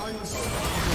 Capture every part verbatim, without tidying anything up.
Unstoppable.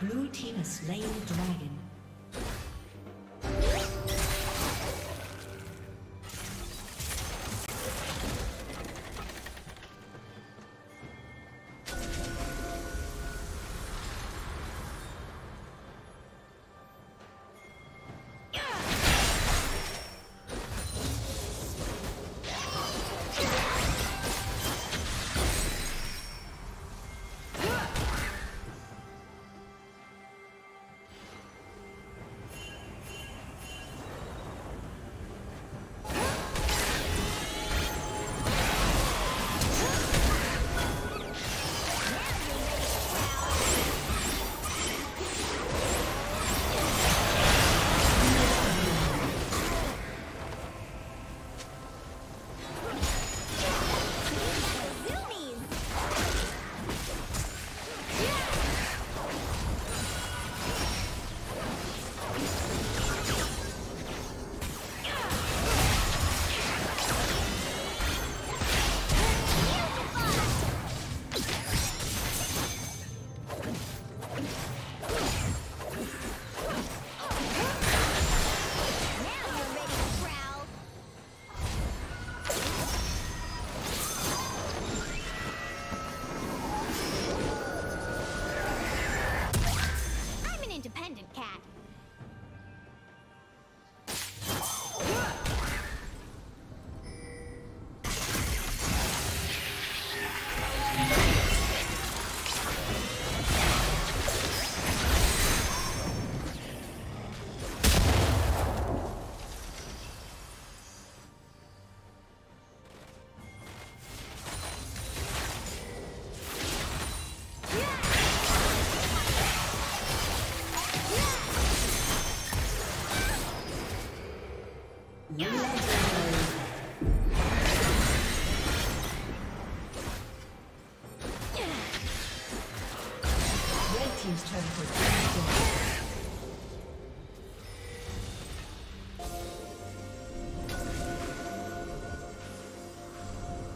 Blue team has slain the dragon. Bandit Cat.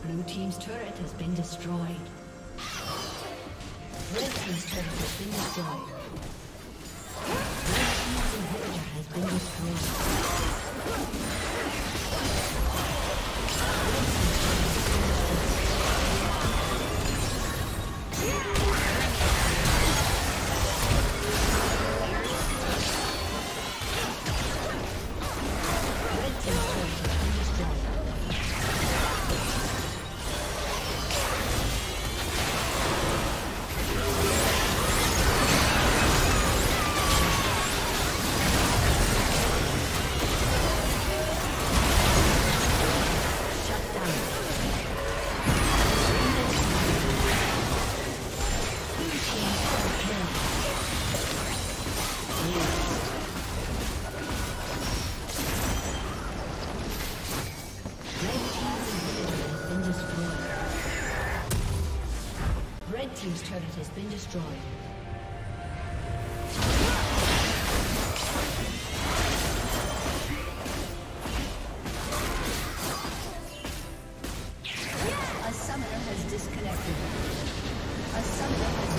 Blue team's turret has been destroyed. Red team's turret has been destroyed. Red team's inhibitor has been destroyed. Red team's turret has been destroyed. Team's turret has been destroyed. A summoner has disconnected. A summoner has